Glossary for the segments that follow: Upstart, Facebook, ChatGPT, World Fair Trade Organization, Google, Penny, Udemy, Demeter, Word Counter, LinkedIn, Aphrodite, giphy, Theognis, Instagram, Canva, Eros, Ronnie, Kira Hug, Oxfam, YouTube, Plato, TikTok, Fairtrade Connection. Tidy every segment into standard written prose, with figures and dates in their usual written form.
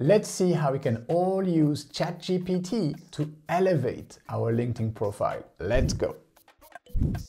Let's see how we can all use ChatGPT to elevate our LinkedIn profile. Let's go.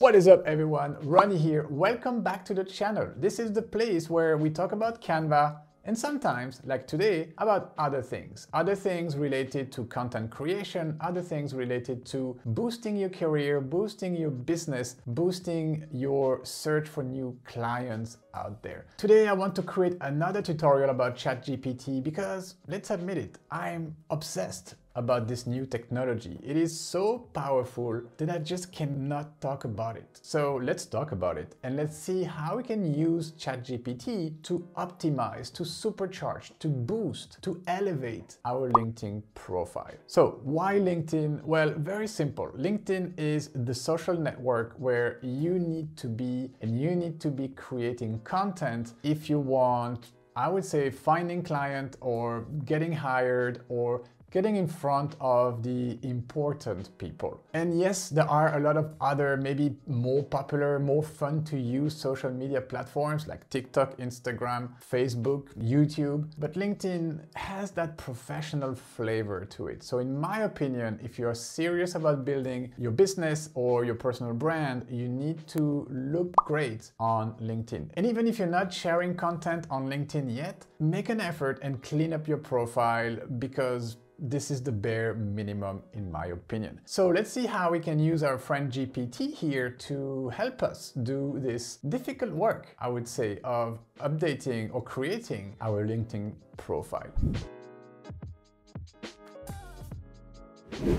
What is up everyone? Ronnie here. Welcome back to the channel. This is the place where we talk about Canva and sometimes, like today, about other things. Other things related to content creation, other things related to boosting your career, boosting your business, boosting your search for new clients out there. Today, I want to create another tutorial about ChatGPT because, let's admit it, I'm obsessed about this new technology. It is so powerful that I just cannot talk about it. So let's talk about it and let's see how we can use ChatGPT to optimize, to supercharge, to boost, to elevate our LinkedIn profile. So why LinkedIn? Well, very simple. LinkedIn is the social network where you need to be and you need to be creating content if you want, I would say, finding clients or getting hired or getting in front of the important people. And yes, there are a lot of other, maybe more popular, more fun to use social media platforms like TikTok, Instagram, Facebook, YouTube, but LinkedIn has that professional flavor to it. So in my opinion, if you're serious about building your business or your personal brand, you need to look great on LinkedIn. And even if you're not sharing content on LinkedIn yet, make an effort and clean up your profile because this is the bare minimum in my opinion. So let's see how we can use our friend GPT here to help us do this difficult work, I would say, of updating or creating our LinkedIn profile.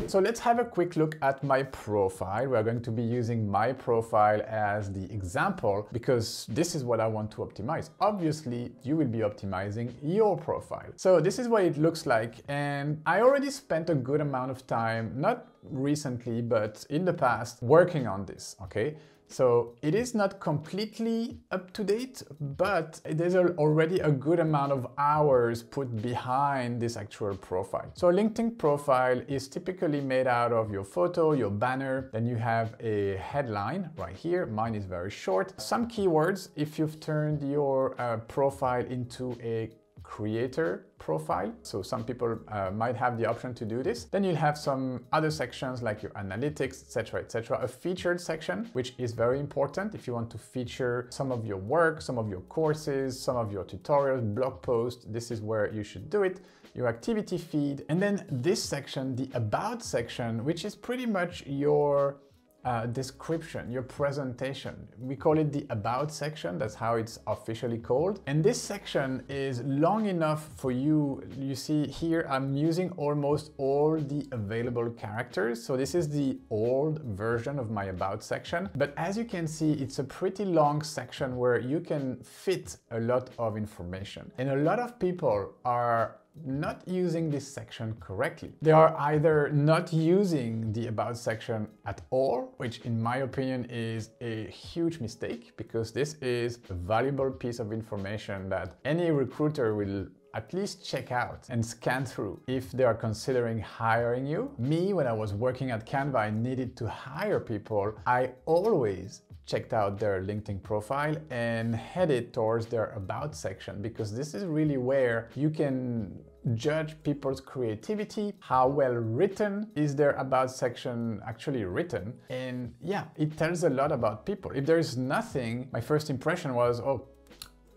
So let's have a quick look at my profile. We're going to be using my profile as the example because this is what I want to optimize. Obviously, you will be optimizing your profile. So this is what it looks like. And I already spent a good amount of time, not recently, but in the past, working on this, okay? So it is not completely up to date, but there's already a good amount of hours put behind this actual profile. So a LinkedIn profile is typically made out of your photo, your banner, then you have a headline right here. Mine is very short. Some keywords, if you've turned your profile into a creator profile. So some people might have the option to do this. Then you'll have some other sections like your analytics, etc., etc. A featured section, which is very important if you want to feature some of your work, some of your courses, some of your tutorials, blog posts. This is where you should do it. Your activity feed. And then this section, the about section, which is pretty much your description, your presentation. We call it the about section. That's how it's officially called. And this section is long enough for you. You see here, I'm using almost all the available characters. So this is the old version of my about section. But as you can see, it's a pretty long section where you can fit a lot of information. And a lot of people are not using this section correctly. They are either not using the about section at all, which in my opinion is a huge mistake because this is a valuable piece of information that any recruiter will at least check out and scan through if they are considering hiring you. Me, when I was working at Canva, I needed to hire people. I always checked out their LinkedIn profile and headed towards their about section because this is really where you can judge people's creativity, how well written is their about section actually written. And yeah, it tells a lot about people. If there is nothing, my first impression was, oh,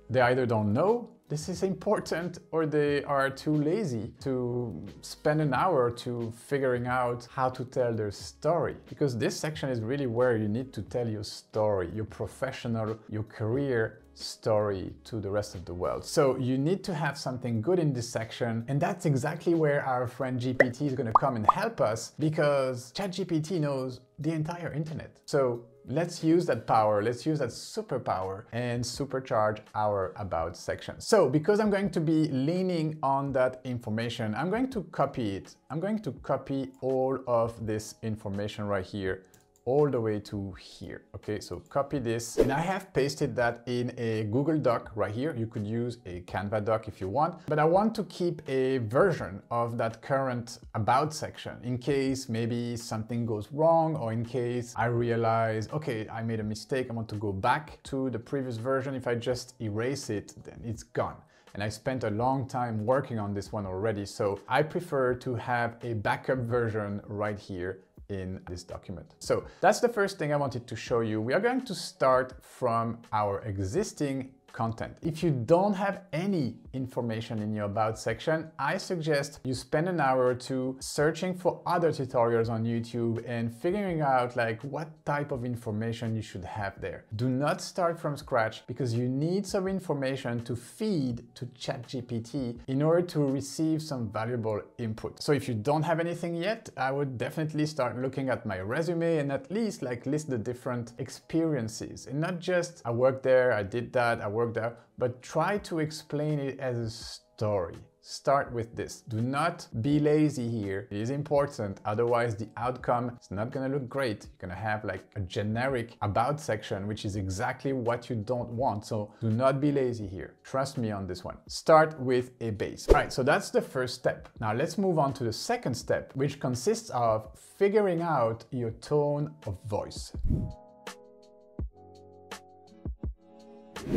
they either don't know this is important or they are too lazy to spend an hour or two figuring out how to tell their story. Because this section is really where you need to tell your story, your professional, your career story to the rest of the world. So you need to have something good in this section. And that's exactly where our friend GPT is gonna come and help us because ChatGPT knows the entire internet. So let's use that power, let's use that superpower and supercharge our about section. So because I'm going to be leaning on that information, I'm going to copy it. I'm going to copy all of this information right here, all the way to here. Okay, so copy this. And I have pasted that in a Google Doc right here. You could use a Canva doc if you want, but I want to keep a version of that current about section in case maybe something goes wrong or in case I realize, okay, I made a mistake. I want to go back to the previous version. If I just erase it, then it's gone. and I spent a long time working on this one already, so I prefer to have a backup version right here in this document. So that's the first thing I wanted to show you. We are going to start from our existing content. If you don't have any information in your about section, I suggest you spend an hour or two searching for other tutorials on YouTube and figuring out like what type of information you should have there. Do not start from scratch because you need some information to feed to ChatGPT in order to receive some valuable input. So if you don't have anything yet, I would definitely start looking at my resume and at least like list the different experiences and not just I worked there, I did that, I worked there, but try to explain it as a story. Start with this. Do not be lazy here. It is important. Otherwise, the outcome is not going to look great. You're going to have like a generic about section, which is exactly what you don't want. So do not be lazy here. Trust me on this one. Start with a base. All right. So that's the first step. Now let's move on to the second step, which consists of figuring out your tone of voice.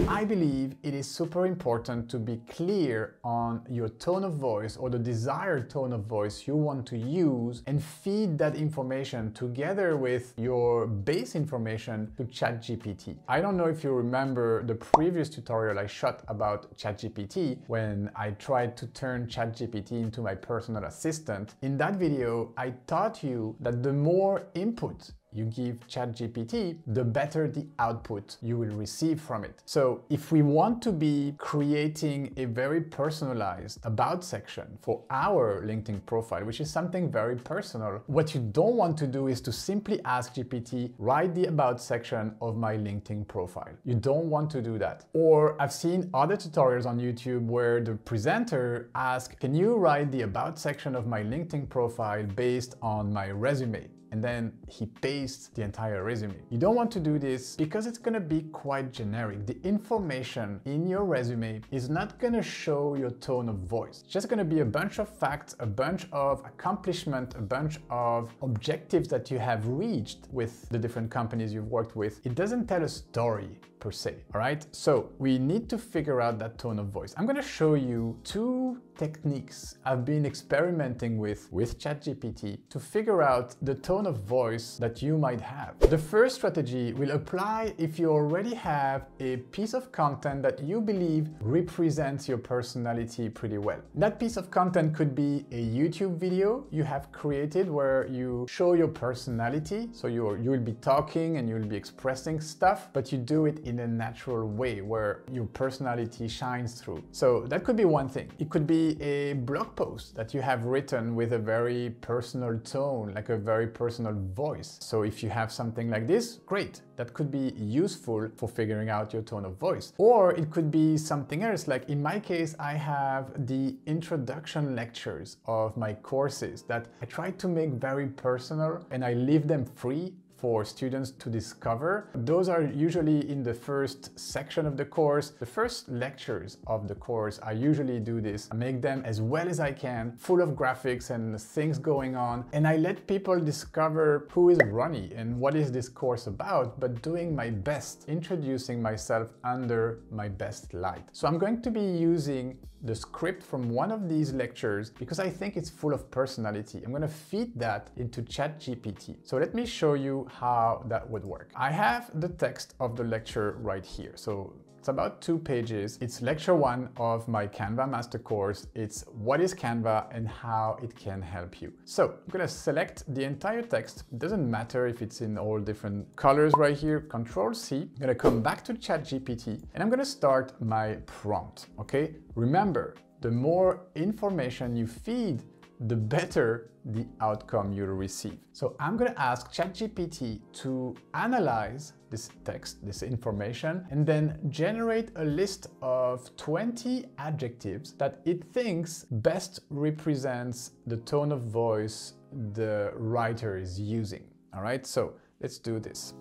I believe it is super important to be clear on your tone of voice or the desired tone of voice you want to use and feed that information together with your base information to ChatGPT. I don't know if you remember the previous tutorial I shot about ChatGPT when I tried to turn ChatGPT into my personal assistant. In that video, I taught you that the more input you give ChatGPT, the better the output you will receive from it. So if we want to be creating a very personalized about section for our LinkedIn profile, which is something very personal, what you don't want to do is to simply ask GPT, write the about section of my LinkedIn profile. You don't want to do that. Or I've seen other tutorials on YouTube where the presenter asks, can you write the about section of my LinkedIn profile based on my resume? And then he pastes the entire resume. You don't want to do this because it's gonna be quite generic. The information in your resume is not gonna show your tone of voice. It's just gonna be a bunch of facts, a bunch of accomplishment, a bunch of objectives that you have reached with the different companies you've worked with. It doesn't tell a story per se, all right? So we need to figure out that tone of voice. I'm gonna show you two techniques I've been experimenting with ChatGPT to figure out the tone of voice that you might have. The first strategy will apply if you already have a piece of content that you believe represents your personality pretty well. That piece of content could be a YouTube video you have created where you show your personality. So you will be talking and you will be expressing stuff, but you do it in a natural way where your personality shines through. So that could be one thing. It could be a blog post that you have written with a very personal tone, like a very personal voice. So if you have something like this, great, that could be useful for figuring out your tone of voice. Or it could be something else, like in my case, I have the introduction lectures of my courses that I try to make very personal and I leave them free for students to discover. Those are usually in the first section of the course. The first lectures of the course, I usually do this. I make them as well as I can, full of graphics and things going on. And I let people discover who is Ronnie and what is this course about, but doing my best, introducing myself under my best light. So I'm going to be using the script from one of these lectures because I think it's full of personality. I'm gonna feed that into ChatGPT. So let me show you how that would work. I have the text of the lecture right here. So it's about 2 pages. It's lecture 1 of my Canva master course. It's what is Canva and how it can help you. So I'm gonna select the entire text. It doesn't matter if it's in all different colors right here, Control-C. I'm gonna come back to ChatGPT and I'm gonna start my prompt, okay? Remember, the more information you feed, the better the outcome you'll receive. So I'm gonna ask ChatGPT to analyze this text, this information, and then generate a list of 20 adjectives that it thinks best represents the tone of voice the writer is using. All right, so let's do this.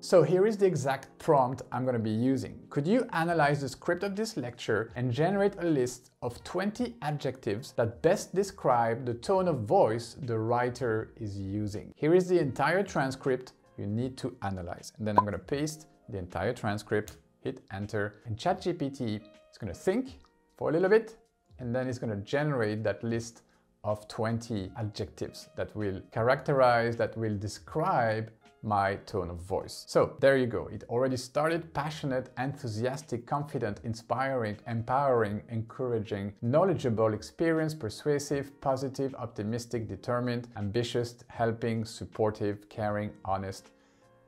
So here is the exact prompt I'm going to be using. Could you analyze the script of this lecture and generate a list of 20 adjectives that best describe the tone of voice the writer is using? Here is the entire transcript you need to analyze. And then I'm going to paste the entire transcript, hit enter, and ChatGPT is going to think for a little bit, and then it's going to generate that list of 20 adjectives that will characterize, that will describe my tone of voice. So there you go. It already started passionate, enthusiastic, confident, inspiring, empowering, encouraging, knowledgeable, experienced, persuasive, positive, optimistic, determined, ambitious, helping, supportive, caring, honest,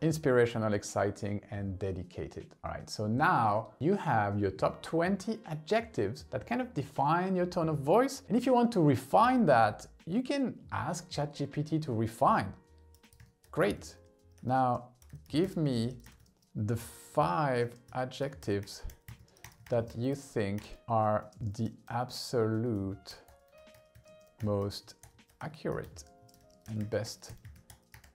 inspirational, exciting, and dedicated. All right, so now you have your top 20 adjectives that kind of define your tone of voice. And if you want to refine that, you can ask ChatGPT to refine. Great. Now, give me the 5 adjectives that you think are the absolute most accurate and best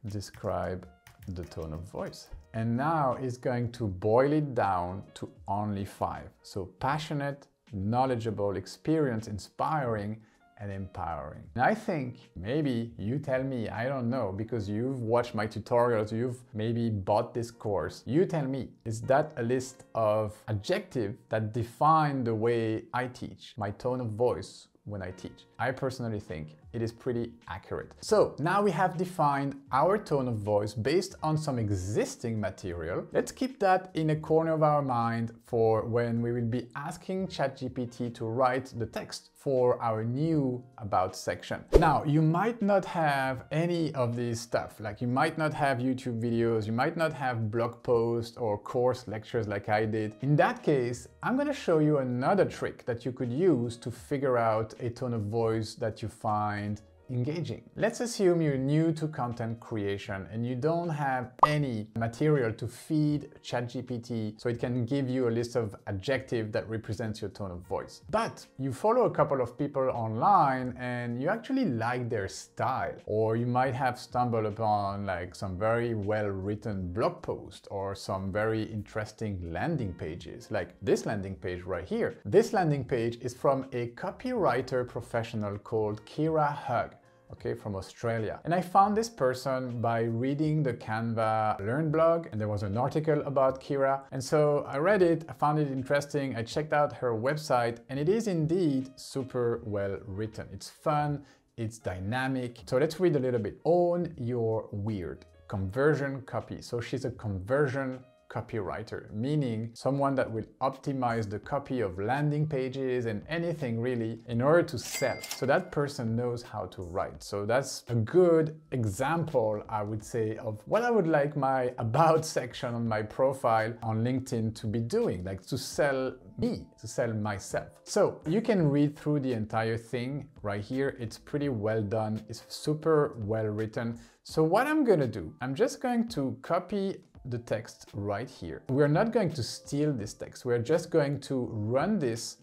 describe the tone of voice. And now it's going to boil it down to only 5. So passionate, knowledgeable, experienced, inspiring, and empowering. And I think maybe you tell me, I don't know, because you've watched my tutorials, you've maybe bought this course. You tell me, is that a list of adjectives that define the way I teach, my tone of voice when I teach? I personally think it is pretty accurate. So now we have defined our tone of voice based on some existing material. Let's keep that in a corner of our mind for when we will be asking ChatGPT to write the text for our new About section. Now, you might not have any of this stuff. Like, you might not have YouTube videos, you might not have blog posts or course lectures like I did. In that case, I'm gonna show you another trick that you could use to figure out a tone of voice that you find engaging. Let's assume you're new to content creation and you don't have any material to feed ChatGPT so it can give you a list of adjectives that represents your tone of voice. But you follow a couple of people online and you actually like their style, or you might have stumbled upon like some very well-written blog post or some very interesting landing pages, like this landing page right here. This landing page is from a copywriter professional called Kira Hug. Okay, from Australia. And I found this person by reading the Canva Learn blog, and there was an article about Kira. And so I read it, I found it interesting, I checked out her website, and it is indeed super well written. It's fun, it's dynamic. So let's read a little bit. Own your weird. Conversion copy. So she's a conversion copywriter, meaning someone that will optimize the copy of landing pages and anything really in order to sell. So that person knows how to write. So that's a good example, I would say, of what I would like my About section on my profile on LinkedIn to be doing, like to sell me, to sell myself. So you can read through the entire thing right here. It's pretty well done. It's super well written. So what I'm gonna do, I'm just going to copy the text right here. We're not going to steal this text. We're just going to run this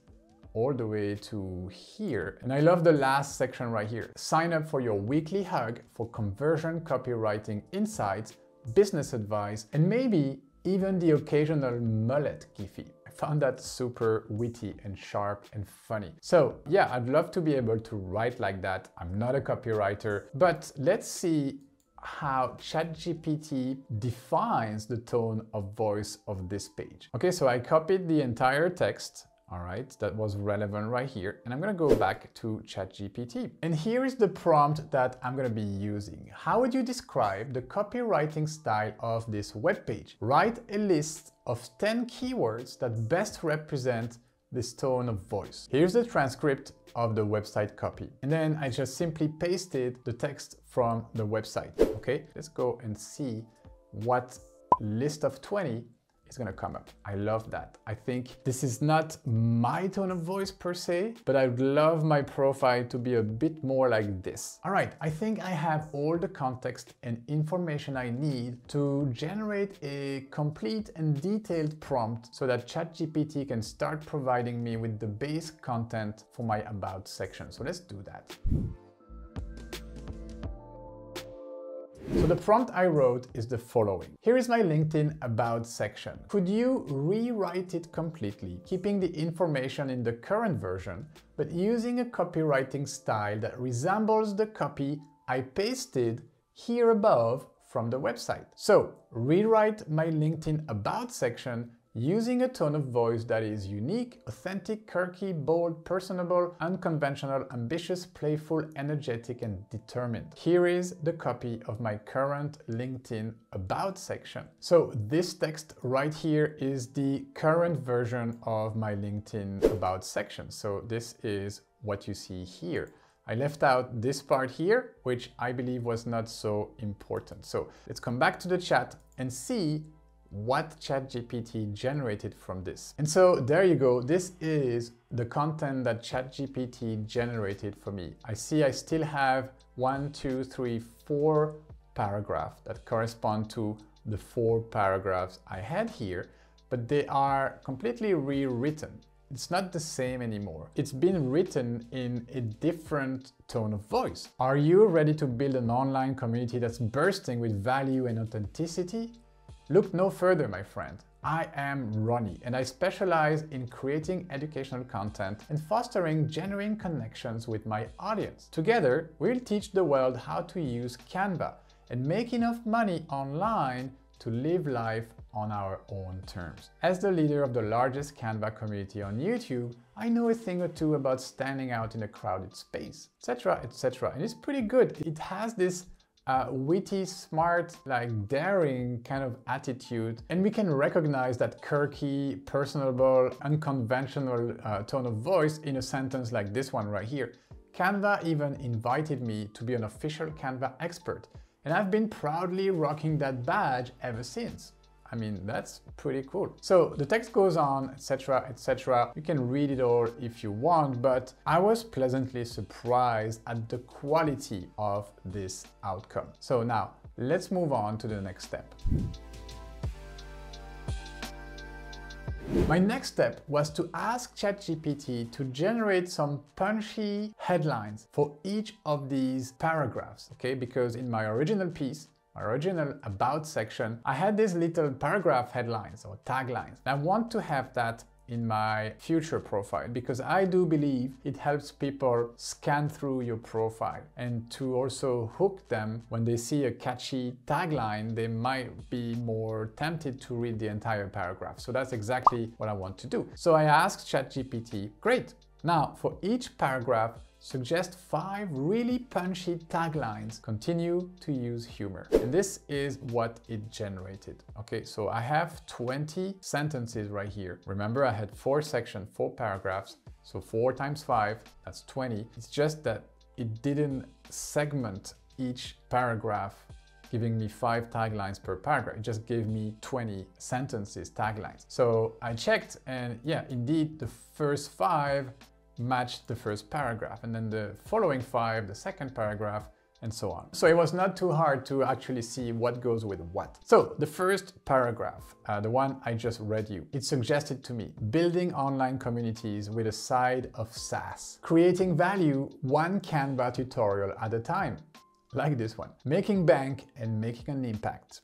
all the way to here. And I love the last section right here. Sign up for your weekly hug for conversion copywriting insights, business advice, and maybe even the occasional mullet giphy. I found that super witty and sharp and funny. So yeah, I'd love to be able to write like that. I'm not a copywriter, but let's see how ChatGPT defines the tone of voice of this page. Okay, so I copied the entire text, all right, that was relevant right here, and I'm gonna go back to ChatGPT. And here is the prompt that I'm gonna be using. How would you describe the copywriting style of this web page? Write a list of 10 keywords that best represent this tone of voice. Here's the transcript of the website copy. And then I just simply pasted the text from the website. Okay, let's go and see what list of 20 is gonna come up. I love that. I think this is not my tone of voice per se, but I would love my profile to be a bit more like this. All right, I think I have all the context and information I need to generate a complete and detailed prompt so that ChatGPT can start providing me with the base content for my About section. So let's do that. So the prompt I wrote is the following. Here is my LinkedIn About section. Could you rewrite it completely, keeping the information in the current version, but using a copywriting style that resembles the copy I pasted here above from the website. So rewrite my LinkedIn about section using a tone of voice that is unique, authentic, quirky, bold, personable, unconventional, ambitious, playful, energetic, and determined. Here is the copy of my current LinkedIn About section. So this text right here is the current version of my LinkedIn About section. So this is what you see here. I left out this part here, which I believe was not so important. So let's come back to the chat and see what ChatGPT generated from this. And so there you go. This is the content that ChatGPT generated for me. I see I still have 4 paragraphs that correspond to the 4 paragraphs I had here, but they are completely rewritten. It's not the same anymore. It's been written in a different tone of voice. Are you ready to build an online community that's bursting with value and authenticity? Look no further, my friend. I am Ronnie, and I specialize in creating educational content and fostering genuine connections with my audience. Together, we'll teach the world how to use Canva and make enough money online to live life on our own terms. As the leader of the largest Canva community on YouTube, I know a thing or two about standing out in a crowded space, etc., etc. And it's pretty good. It has this witty, smart, like daring kind of attitude. And we can recognize that quirky, personable, unconventional tone of voice in a sentence like this one right here. Canva even invited me to be an official Canva expert. And I've been proudly rocking that badge ever since. I mean, that's pretty cool. So the text goes on, etc., etc. You can read it all if you want, but I was pleasantly surprised at the quality of this outcome. So now let's move on to the next step. My next step was to ask ChatGPT to generate some punchy headlines for each of these paragraphs, okay? Because in my original piece, original about section, I had these little paragraph headlines or taglines. I want to have that in my future profile because I do believe it helps people scan through your profile and to also hook them when they see a catchy tagline, they might be more tempted to read the entire paragraph. So that's exactly what I want to do. So I asked ChatGPT, great. Now for each paragraph, suggest 5 really punchy taglines. Continue to use humor. And this is what it generated. Okay, so I have 20 sentences right here. Remember, I had 4 sections, 4 paragraphs. So 4 times 5, that's 20. It's just that it didn't segment each paragraph, giving me 5 taglines per paragraph. It just gave me 20 sentences, taglines. So I checked and yeah, indeed, the first 5 matched the first paragraph, and then the following 5, the second paragraph, and so on. So it was not too hard to actually see what goes with what. So the first paragraph, the one I just read you, it suggested to me building online communities with a side of sass, creating value 1 Canva tutorial at a time, like this one, making bank and making an impact.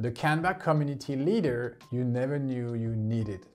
The Canva community leader you never knew you needed,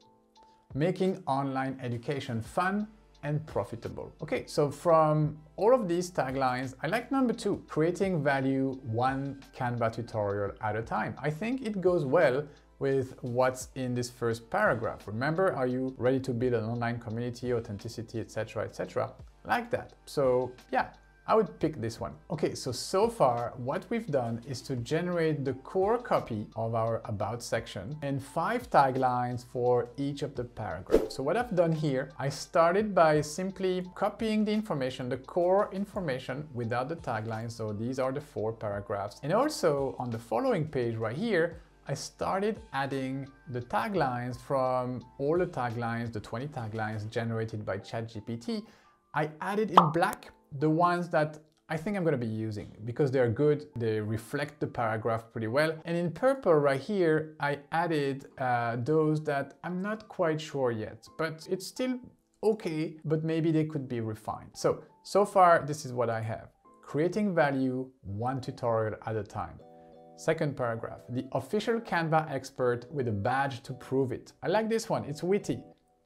making online education fun and profitable. Okay, so from all of these taglines, I like number 2, creating value 1 Canva tutorial at a time. I think it goes well with what's in this first paragraph. Remember, are you ready to build an online community, authenticity, etc., etc., like that. So yeah, I would pick this one. Okay, so far what we've done is to generate the core copy of our about section and 5 taglines for each of the paragraphs. So what I've done here, I started by simply copying the information, the core information without the taglines. So these are the 4 paragraphs. And also on the following page right here, I started adding the taglines from all the taglines, the 20 taglines generated by ChatGPT. I added in black the ones that I think I'm going to be using because they are good, they reflect the paragraph pretty well. And in purple right here, I added those that I'm not quite sure yet, but it's still okay, but maybe they could be refined. So far, this is what I have. Creating value 1 tutorial at a time. Second paragraph, the official Canva expert with a badge to prove it. I like this one, it's witty,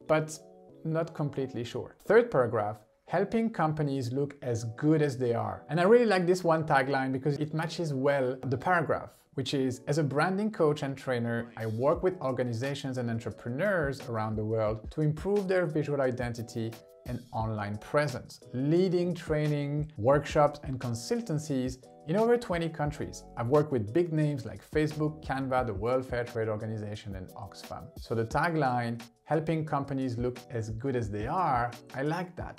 but not completely sure. Third paragraph, helping companies look as good as they are. And I really like this one tagline because it matches well the paragraph, which is, as a branding coach and trainer, I work with organizations and entrepreneurs around the world to improve their visual identity and online presence, leading training, workshops, and consultancies in over 20 countries. I've worked with big names like Facebook, Canva, the World Fair Trade Organization, and Oxfam. So the tagline, helping companies look as good as they are, I like that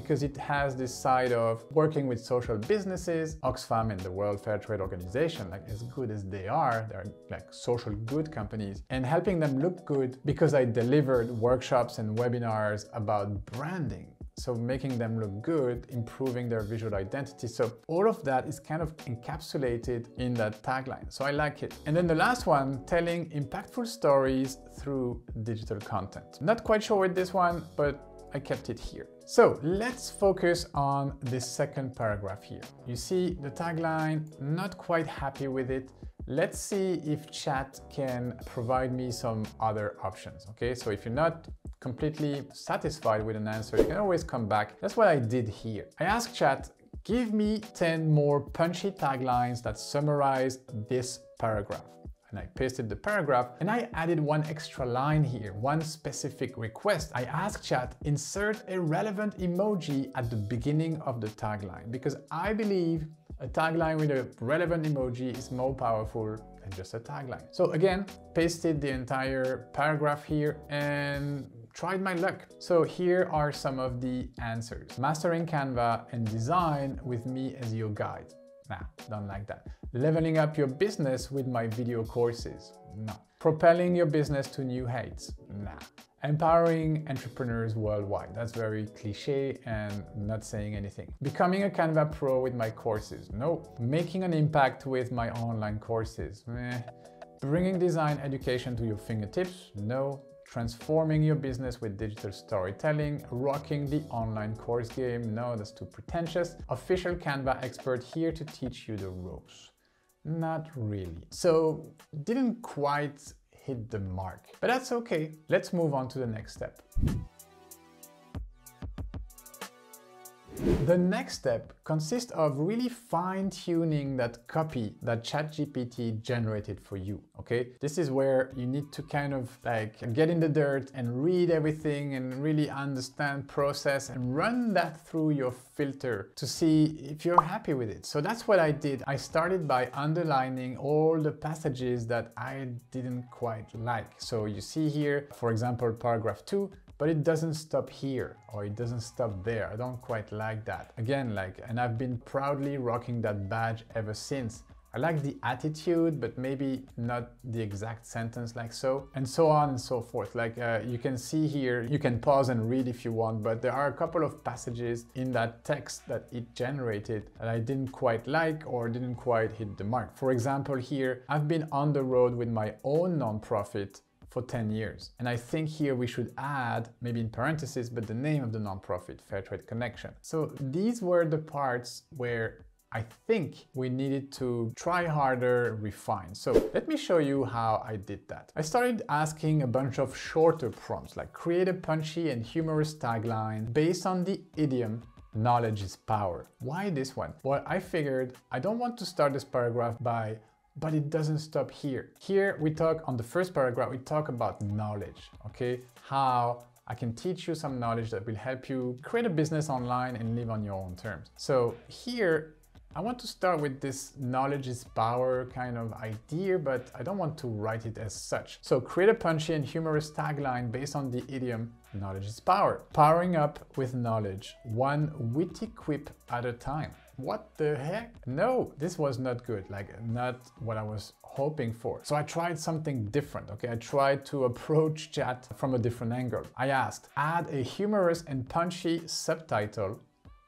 because it has this side of working with social businesses, Oxfam and the World Fair Trade Organization, like as good as they are, they're like social good companies, and helping them look good because I delivered workshops and webinars about branding. So making them look good, improving their visual identity. So all of that is kind of encapsulated in that tagline. So I like it. And then the last one, telling impactful stories through digital content. Not quite sure with this one, but I kept it here. So let's focus on this second paragraph here. You see the tagline, not quite happy with it. Let's see if chat can provide me some other options. Okay, so if you're not completely satisfied with an answer, you can always come back. That's what I did here. I asked chat, give me 10 more punchy taglines that summarize this paragraph. And I pasted the paragraph and I added one extra line here, one specific request. I asked chat, insert a relevant emoji at the beginning of the tagline, because I believe a tagline with a relevant emoji is more powerful than just a tagline. So again, pasted the entire paragraph here and tried my luck. So here are some of the answers. Mastering Canva and design with me as your guide. Nah, don't like that. Leveling up your business with my video courses. No. Propelling your business to new heights. Nah. Empowering entrepreneurs worldwide. That's very cliche and not saying anything. Becoming a Canva pro with my courses. No. Making an impact with my online courses. Meh. Bringing design education to your fingertips. No. Transforming your business with digital storytelling, rocking the online course game. No, that's too pretentious. Official Canva expert here to teach you the ropes. Not really. So didn't quite hit the mark, but that's okay. Let's move on to the next step. The next step consists of really fine-tuning that copy that ChatGPT generated for you, okay? This is where you need to kind of like get in the dirt and read everything and really understand, process, and run that through your filter to see if you're happy with it. So that's what I did. I started by underlining all the passages that I didn't quite like. So you see here, for example, paragraph 2, but it doesn't stop here, or it doesn't stop there. I don't quite like that. Again, like, and I've been proudly rocking that badge ever since. I like the attitude, but maybe not the exact sentence, like so, and so on and so forth. Like you can see here, you can pause and read if you want, but there are a couple of passages in that text that it generated that I didn't quite like or didn't quite hit the mark. For example, here, I've been on the road with my own nonprofit for 10 years. And I think here we should add, maybe in parentheses, but the name of the nonprofit, Fairtrade Connection. So these were the parts where I think we needed to try harder, refine. So let me show you how I did that. I started asking a bunch of shorter prompts, like create a punchy and humorous tagline based on the idiom, knowledge is power. Why this one? Well, I figured I don't want to start this paragraph by but it doesn't stop here. Here we talk on the first paragraph, we talk about knowledge, okay? How I can teach you some knowledge that will help you create a business online and live on your own terms. So here, I want to start with this knowledge is power kind of idea, but I don't want to write it as such. So create a punchy and humorous tagline based on the idiom, knowledge is power. Powering up with knowledge, one witty quip at a time. What the heck? No, this was not good, like not what I was hoping for. So I tried something different, okay? I tried to approach chat from a different angle. I asked, add a humorous and punchy subtitle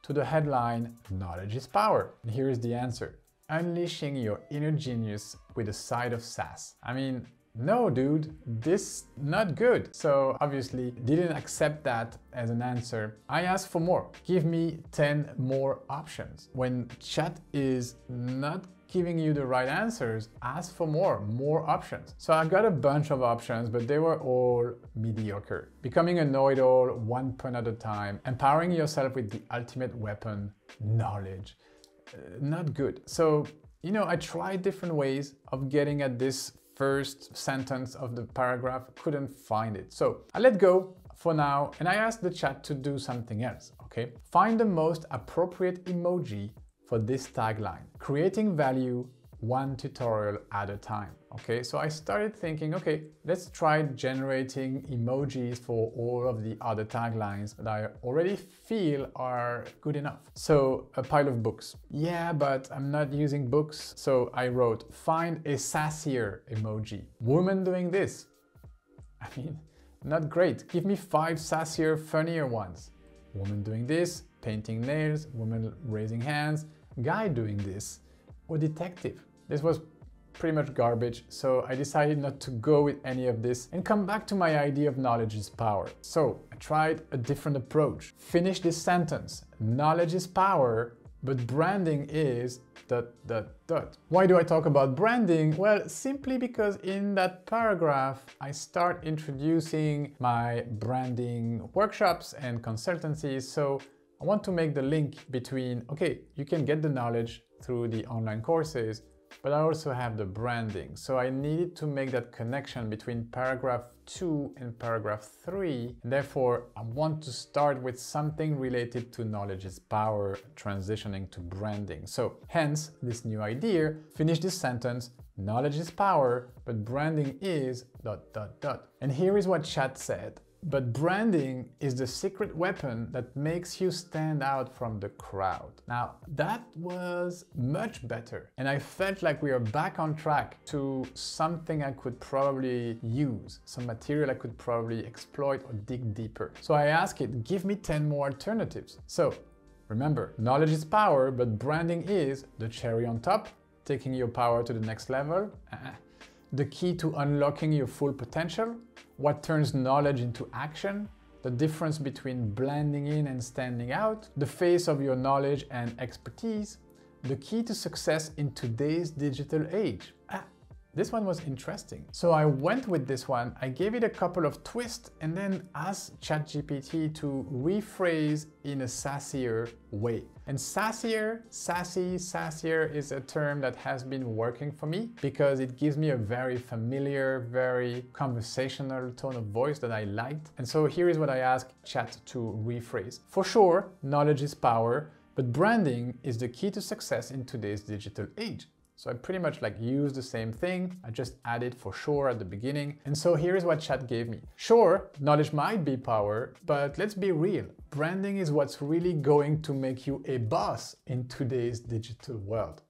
to the headline, knowledge is power. And here is the answer, unleashing your inner genius with a side of sass. I mean, no, dude, this not good. So obviously didn't accept that as an answer. I asked for more. Give me 10 more options. When chat is not giving you the right answers, ask for more options. So I got a bunch of options, but they were all mediocre. Becoming a know-it-all, 1 point at a time, empowering yourself with the ultimate weapon, knowledge. Not good. So, you know, I tried different ways of getting at this first sentence of the paragraph, couldn't find it. So I let go for now and I asked the chat to do something else, okay? Find the most appropriate emoji for this tagline, creating value one tutorial at a time, okay? So I started thinking, okay, let's try generating emojis for all of the other taglines that I already feel are good enough. So a pile of books. Yeah, but I'm not using books. So I wrote, find a sassier emoji. Woman doing this. I mean, not great. Give me 5 sassier, funnier ones. Woman doing this, painting nails, woman raising hands, guy doing this, or detective. This was pretty much garbage, so I decided not to go with any of this and come back to my idea of knowledge is power. So I tried a different approach. Finish this sentence. Knowledge is power, but branding is ... Why do I talk about branding? Well, simply because in that paragraph, I start introducing my branding workshops and consultancies. So I want to make the link between, okay, you can get the knowledge through the online courses, but I also have the branding. So I needed to make that connection between paragraph 2 and paragraph 3. Therefore, I want to start with something related to knowledge is power, transitioning to branding. So hence this new idea, finish this sentence, knowledge is power, but branding is ... And here is what chat said. But branding is the secret weapon that makes you stand out from the crowd. Now, that was much better. And I felt like we are back on track to something I could probably use, some material I could probably exploit or dig deeper. So I asked it, give me 10 more alternatives. So remember, knowledge is power, but branding is the cherry on top, taking your power to the next level, the key to unlocking your full potential, what turns knowledge into action, the difference between blending in and standing out, the face of your knowledge and expertise, the key to success in today's digital age. This one was interesting. So I went with this one, I gave it a couple of twists and then asked ChatGPT to rephrase in a sassier way. And sassier, sassy, sassier is a term that has been working for me because it gives me a very familiar, very conversational tone of voice that I liked. And so here is what I asked chat to rephrase. For sure, knowledge is power, but branding is the key to success in today's digital age. So I pretty much like used the same thing. I just added for sure at the beginning. And so here is what chat gave me. Sure, knowledge might be power, but let's be real. Branding is what's really going to make you a boss in today's digital world.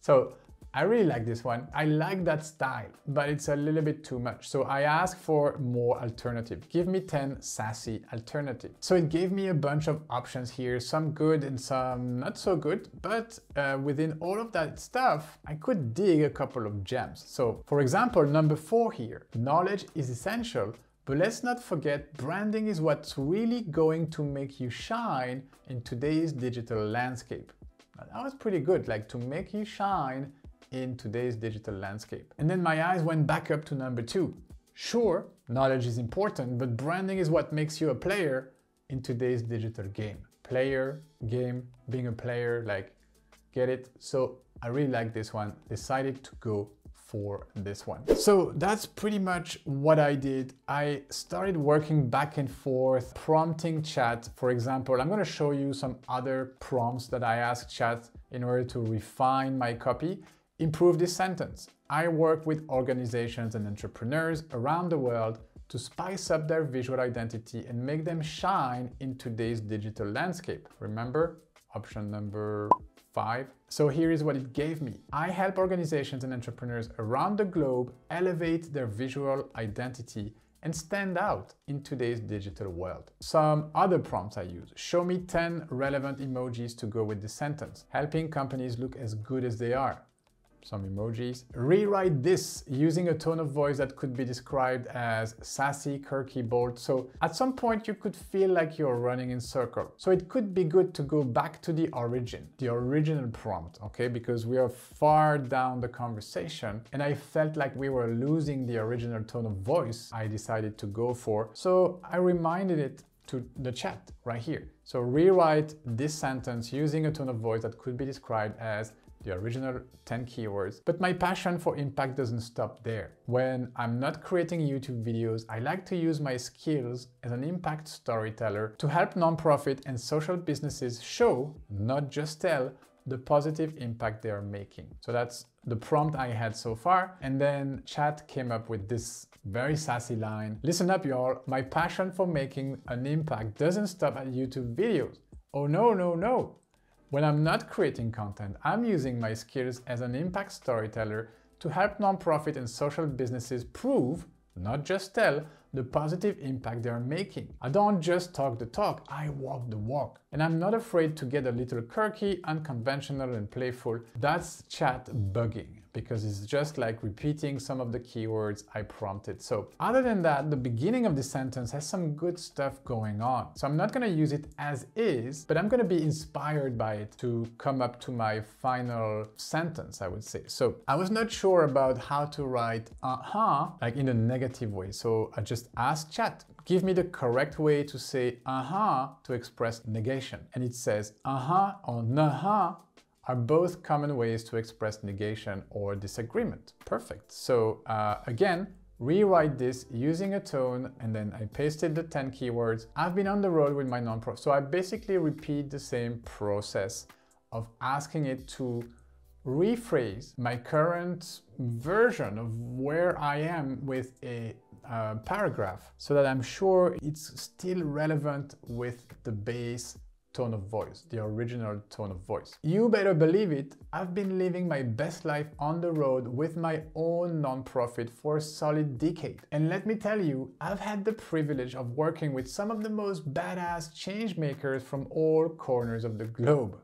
So I really like this one. I like that style, but it's a little bit too much. So I asked for more alternative. Give me 10 sassy alternatives. So it gave me a bunch of options here, some good and some not so good, but within all of that stuff, I could dig a couple of gems. So for example, number 4 here, knowledge is essential, but let's not forget, branding is what's really going to make you shine in today's digital landscape. Now, that was pretty good, like to make you shine in today's digital landscape. And then my eyes went back up to number 2. Sure, knowledge is important, but branding is what makes you a player in today's digital game. Player, game, being a player, like, get it? So I really like this one, decided to go for this one. So that's pretty much what I did. I started working back and forth, prompting chat. For example, I'm gonna show you some other prompts that I asked chat in order to refine my copy. Improve this sentence. I work with organizations and entrepreneurs around the world to spice up their visual identity and make them shine in today's digital landscape. Remember, option number 5. So here is what it gave me. I help organizations and entrepreneurs around the globe elevate their visual identity and stand out in today's digital world. Some other prompts I use. Show me 10 relevant emojis to go with the sentence. Helping companies look as good as they are. some emojis. Rewrite this using a tone of voice that could be described as sassy, quirky, bold. So at some point you could feel like you're running in circles. So it could be good to go back to the origin, the original prompt, okay? Because we are far down the conversation and I felt like we were losing the original tone of voice I decided to go for. So I reminded it to the chat right here. So rewrite this sentence using a tone of voice that could be described as the original 10 keywords. But my passion for impact doesn't stop there. When I'm not creating YouTube videos, I like to use my skills as an impact storyteller to help nonprofit and social businesses show, not just tell, the positive impact they are making. So that's the prompt I had so far. And then chat came up with this very sassy line. Listen up, y'all. My passion for making an impact doesn't stop at YouTube videos. Oh, no, no, no. When I'm not creating content, I'm using my skills as an impact storyteller to help nonprofit and social businesses prove, not just tell, the positive impact they are making. I don't just talk the talk, I walk the walk. And I'm not afraid to get a little quirky, unconventional and playful. That's chat bugging, because it's just like repeating some of the keywords I prompted. So other than that, the beginning of the sentence has some good stuff going on. So I'm not gonna use it as is, but I'm gonna be inspired by it to come up to my final sentence, I would say. So I was not sure about how to write like in a negative way. So I just asked chat, give me the correct way to say to express negation. And it says or nah-huh are both common ways to express negation or disagreement. Perfect. So again, rewrite this using a tone, and then I pasted the 10 keywords. I've been on the road with my nonprofit. So I basically repeat the same process of asking it to rephrase my current version of where I am with a paragraph so that I'm sure it's still relevant with the base tone of voice, the original tone of voice. You better believe it, I've been living my best life on the road with my own nonprofit for a solid decade. And let me tell you, I've had the privilege of working with some of the most badass change makers from all corners of the globe.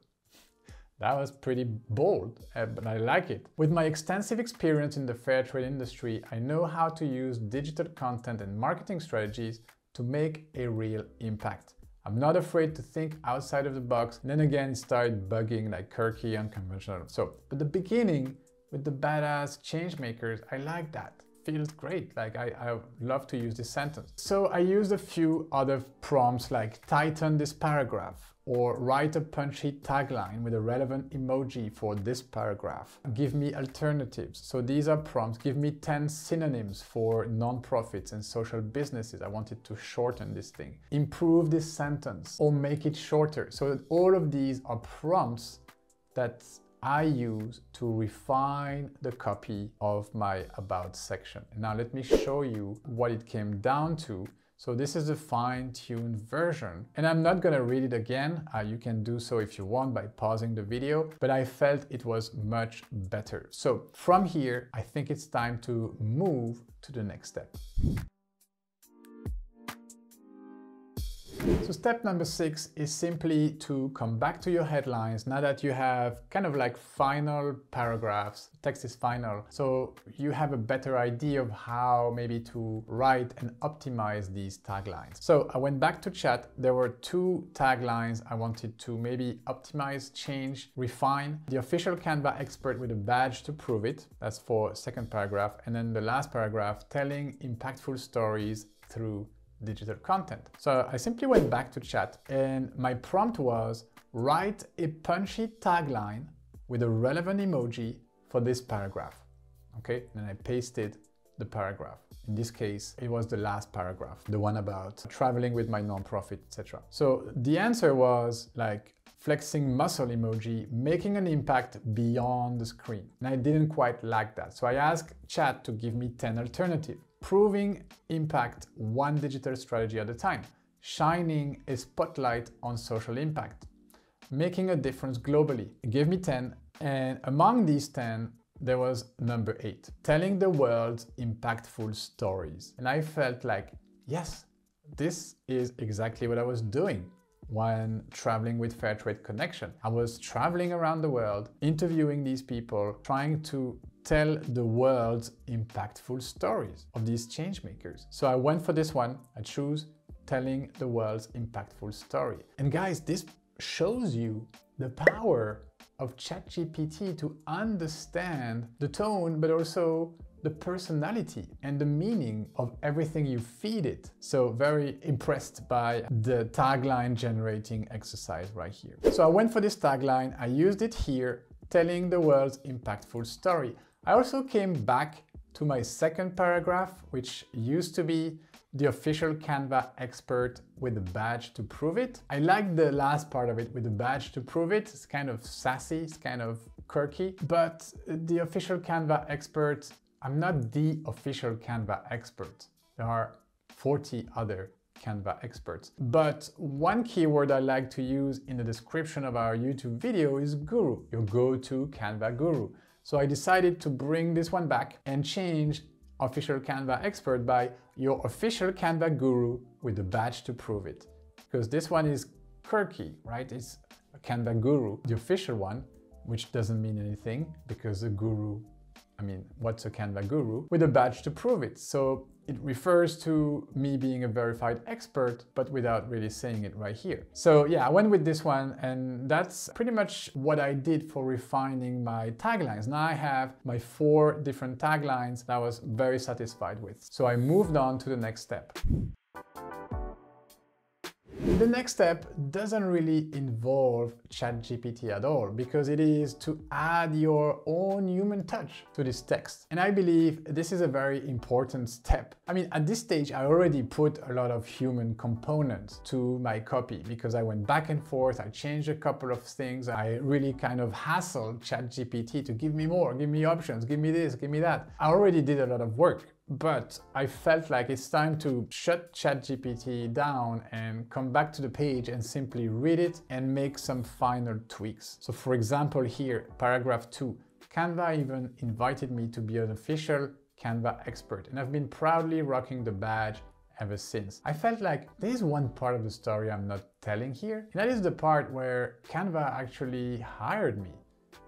That was pretty bold, but I like it. With my extensive experience in the fair trade industry, I know how to use digital content and marketing strategies to make a real impact. I'm not afraid to think outside of the box, and then again start bugging like quirky, unconventional. So, but the beginning with the badass change makers, I like that. Feels great. Like I love to use this sentence. So I used a few other prompts like tighten this paragraph, or write a punchy tagline with a relevant emoji for this paragraph. Give me alternatives. So these are prompts. Give me 10 synonyms for nonprofits and social businesses. I wanted to shorten this thing. Improve this sentence or make it shorter. So that all of these are prompts that I use to refine the copy of my about section. Now let me show you what it came down to. So this is a fine-tuned version, and I'm not gonna read it again. You can do so if you want by pausing the video, but I felt it was much better. So from here, I think it's time to move to the next step. So step number 6 is simply to come back to your headlines now that you have kind of like final paragraphs. Text is final, so you have a better idea of how maybe to write and optimize these taglines. So I went back to chat. There were 2 taglines I wanted to maybe optimize, change, refine. The official Canva expert with a badge to prove it. That's for second paragraph. And then the last paragraph, telling impactful stories through digital content. So I simply went back to chat and my prompt was write a punchy tagline with a relevant emoji for this paragraph. Okay, and I pasted the paragraph. In this case, it was the last paragraph, the one about traveling with my nonprofit, etc. So the answer was like flexing muscle emoji, making an impact beyond the screen. And I didn't quite like that. So I asked chat to give me 10 alternatives. Proving impact one digital strategy at a time, shining a spotlight on social impact, making a difference globally. It gave me 10, and among these 10, there was number 8, telling the world's impactful stories. And I felt like, yes, this is exactly what I was doing. when traveling with Fairtrade Connection. I was traveling around the world, interviewing these people, trying to tell the world impactful stories of these change makers. So I went for this one. I choose telling the world's impactful story. And guys, this shows you the power of ChatGPT to understand the tone, but also the personality and the meaning of everything you feed it. So very impressed by the tagline generating exercise right here. So I went for this tagline. I used it here, telling the world's impactful story. I also came back to my second paragraph, which used to be the official Canva expert with a badge to prove it. I like the last part of it, with a badge to prove it. It's kind of sassy, it's kind of quirky, but the official Canva expert, I'm not the official Canva expert. There are 40 other Canva experts. But one keyword I like to use in the description of our YouTube video is guru, your go-to Canva guru. So I decided to bring this one back and change official Canva expert by your official Canva guru with the badge to prove it. Because this one is quirky, right? It's a Canva guru, the official one, which doesn't mean anything because the guru, I mean, what's a Canva guru? With a badge to prove it. So it refers to me being a verified expert, but without really saying it right here. So yeah, I went with this one, and that's pretty much what I did for refining my taglines. Now I have my 4 different taglines that I was very satisfied with. So I moved on to the next step. The next step doesn't really involve ChatGPT at all, because it is to add your own human touch to this text. And I believe this is a very important step. I mean, at this stage, I already put a lot of human components to my copy because I went back and forth. I changed a couple of things. I really kind of hassled ChatGPT to give me more, give me options, give me this, give me that. I already did a lot of work. But I felt like it's time to shut ChatGPT down and come back to the page and simply read it and make some final tweaks. So for example here, paragraph 2, Canva even invited me to be an official Canva expert, and I've been proudly rocking the badge ever since. I felt like there's one part of the story I'm not telling here, and that is the part where Canva actually hired me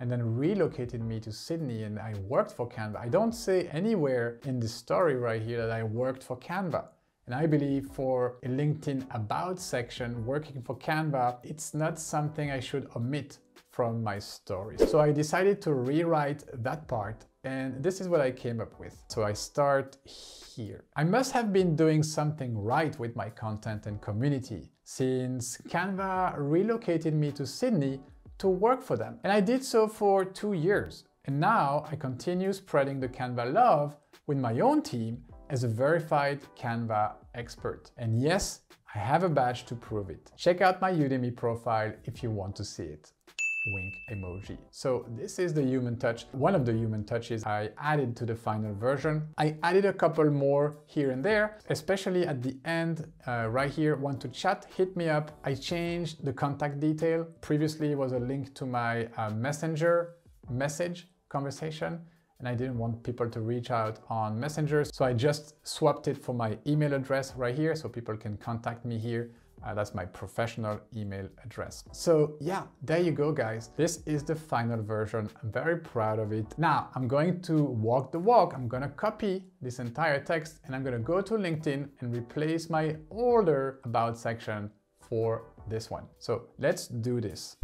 and then relocated me to Sydney, and I worked for Canva. I don't say anywhere in this story right here that I worked for Canva. And I believe for a LinkedIn about section, working for Canva, it's not something I should omit from my story. So I decided to rewrite that part, and this is what I came up with. So I start here. I must have been doing something right with my content and community since Canva relocated me to Sydney to work for them. And I did so for 2 years. And now I continue spreading the Canva love with my own team as a verified Canva expert. And yes, I have a badge to prove it. Check out my Udemy profile if you want to see it. Wink emoji. So this is the human touch, one of the human touches I added to the final version. I added a couple more here and there, especially at the end, right here, want to chat, hit me up. I changed the contact detail. Previously it was a link to my messenger message conversation, and I didn't want people to reach out on Messenger. So I just swapped it for my email address right here so people can contact me here. That's my professional email address. So yeah, there you go, guys. This is the final version. I'm very proud of it. Now I'm going to walk the walk. I'm going to copy this entire text, and I'm going to go to LinkedIn and replace my older about section for this one. So let's do this.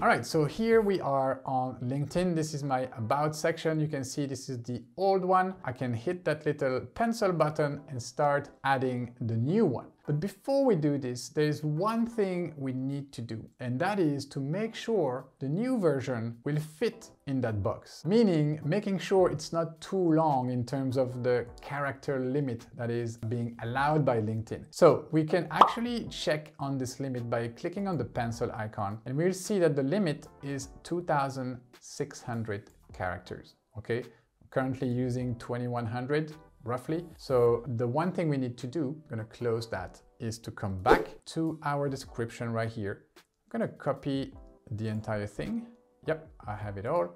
All right, so here we are on LinkedIn. This is my about section. You can see this is the old one. I can hit that little pencil button and start adding the new one. But before we do this, there is one thing we need to do, and that is to make sure the new version will fit in that box, meaning making sure it's not too long in terms of the character limit that is being allowed by LinkedIn. So we can actually check on this limit by clicking on the pencil icon, and we'll see that the limit is 2,600 characters, okay? I'm currently using 2,100. Roughly. So the one thing we need to do, I'm going to close that, is to come back to our description right here. I'm going to copy the entire thing. Yep, I have it all.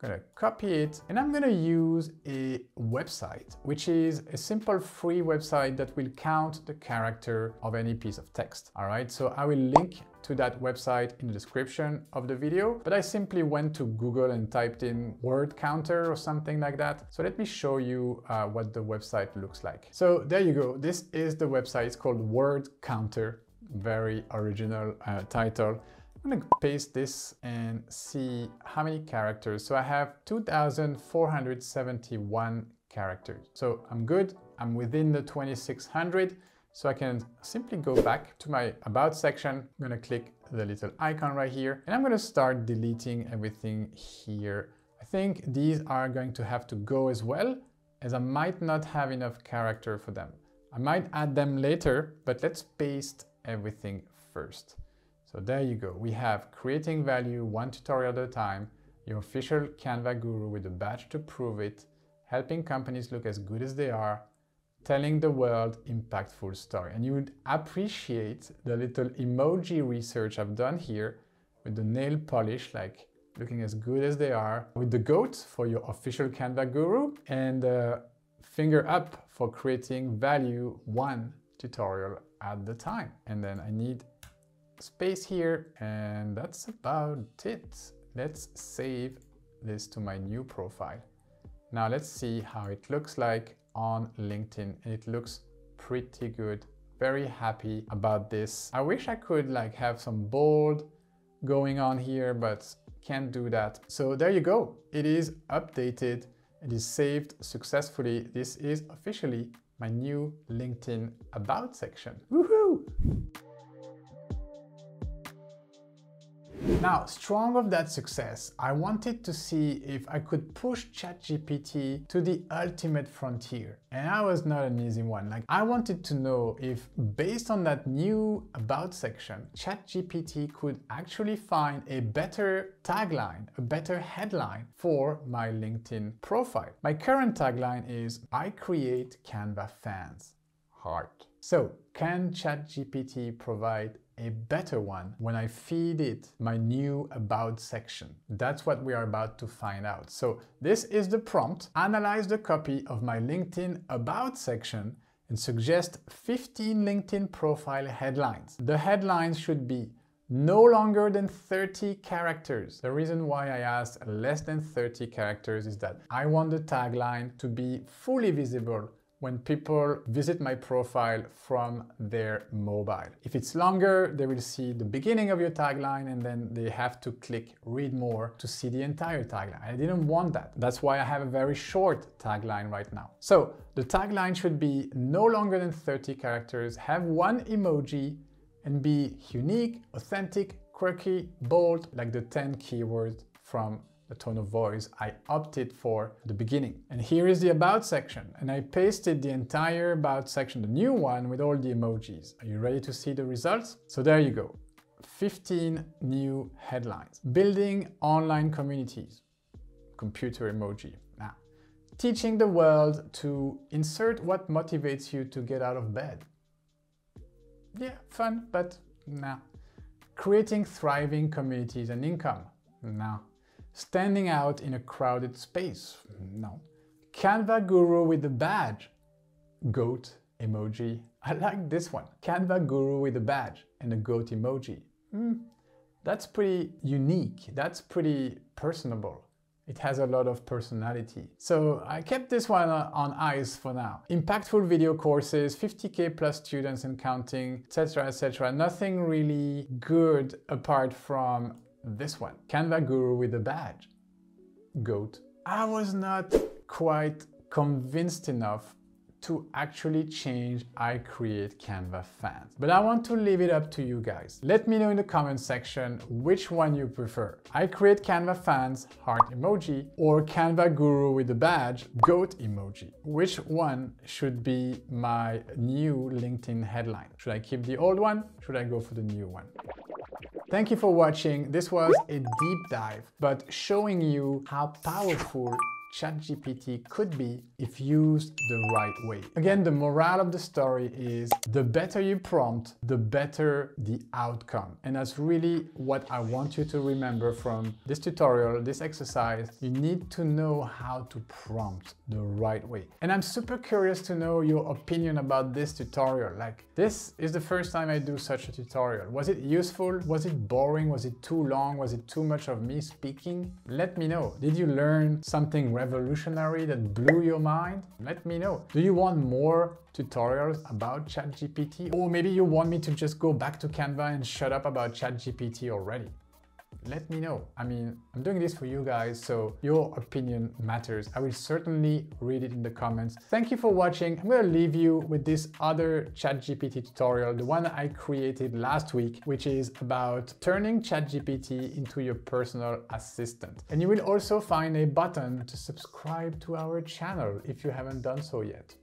Gonna copy it, and I'm gonna use a website, which is a simple free website that will count the character of any piece of text. All right, so I will link to that website in the description of the video, but I simply went to Google and typed in word counter or something like that. So let me show you what the website looks like. So there you go. This is the website. It's called Word Counter. Very original title. I'm going to paste this and see how many characters. So I have 2,471 characters. So I'm good. I'm within the 2,600. So I can simply go back to my About section. I'm going to click the little icon right here, and I'm going to start deleting everything here. I think these are going to have to go as well, as I might not have enough character for them. I might add them later, but let's paste everything first. So there you go. We have creating value, one tutorial at a time, your official Canva guru with a badge to prove it, helping companies look as good as they are, telling the world impactful story. And you would appreciate the little emoji research I've done here with the nail polish, like looking as good as they are, with the goat for your official Canva guru, and finger up for creating value, one tutorial at the time. And then I need space here, and that's about it. Let's save this to my new profile. Now let's see how it looks like on LinkedIn, and it looks pretty good. Very happy about this. I wish I could like have some bold going on here, but can't do that. So there you go. It is updated. It is saved successfully. This is officially my new LinkedIn About section. Woohoo! Now, strong of that success, I wanted to see if I could push ChatGPT to the ultimate frontier. And that was not an easy one. Like, I wanted to know if, based on that new About section, ChatGPT could actually find a better tagline, a better headline for my LinkedIn profile. My current tagline is, I create Canva fans. Heart. So, can ChatGPT provide a better one when I feed it my new About section? That's what we are about to find out. So this is the prompt. Analyze the copy of my LinkedIn About section and suggest 15 LinkedIn profile headlines. The headlines should be no longer than 30 characters. The reason why I asked less than 30 characters is that I want the tagline to be fully visible when people visit my profile from their mobile. If it's longer, they will see the beginning of your tagline, and then they have to click read more to see the entire tagline. I didn't want that. That's why I have a very short tagline right now. So the tagline should be no longer than 30 characters, have one emoji, and be unique, authentic, quirky, bold, like the 10 keywords from the tone of voice I opted for at the beginning. And here is the About section, and I pasted the entire About section, the new one with all the emojis. Are you ready to see the results? So there you go, 15 new headlines. Building online communities, computer emoji. Now, teaching the world to insert what motivates you to get out of bed. Yeah, fun, but nah. Creating thriving communities and income. Nah. Standing out in a crowded space. No. Canva guru with the badge. Goat emoji. I like this one. Canva guru with a badge and a goat emoji. That's pretty unique. That's pretty personable. It has a lot of personality. So I kept this one on ice for now. Impactful video courses, 50K plus students and counting, etc., etc. Nothing really good apart from this one, Canva guru with a badge, goat. I was not quite convinced enough to actually change I create Canva fans, but I want to leave it up to you guys. Let me know in the comment section which one you prefer. I create Canva fans, heart emoji, or Canva guru with a badge, goat emoji. Which one should be my new LinkedIn headline? Should I keep the old one? Should I go for the new one? Thank you for watching. This was a deep dive, but showing you how powerful ChatGPT could be if used the right way. Again, the morale of the story is the better you prompt, the better the outcome. And that's really what I want you to remember from this tutorial, this exercise. You need to know how to prompt the right way. And I'm super curious to know your opinion about this tutorial. Like, this is the first time I do such a tutorial. Was it useful? Was it boring? Was it too long? Was it too much of me speaking? Let me know. Did you learn something revolutionary that blew your mind? Let me know. Do you want more tutorials about ChatGPT? Or maybe you want me to just go back to Canva and shut up about ChatGPT already? Let me know. I mean, I'm doing this for you guys, so your opinion matters. I will certainly read it in the comments. Thank you for watching. I'm going to leave you with this other ChatGPT tutorial, the one I created last week, which is about turning ChatGPT into your personal assistant. And you will also find a button to subscribe to our channel if you haven't done so yet.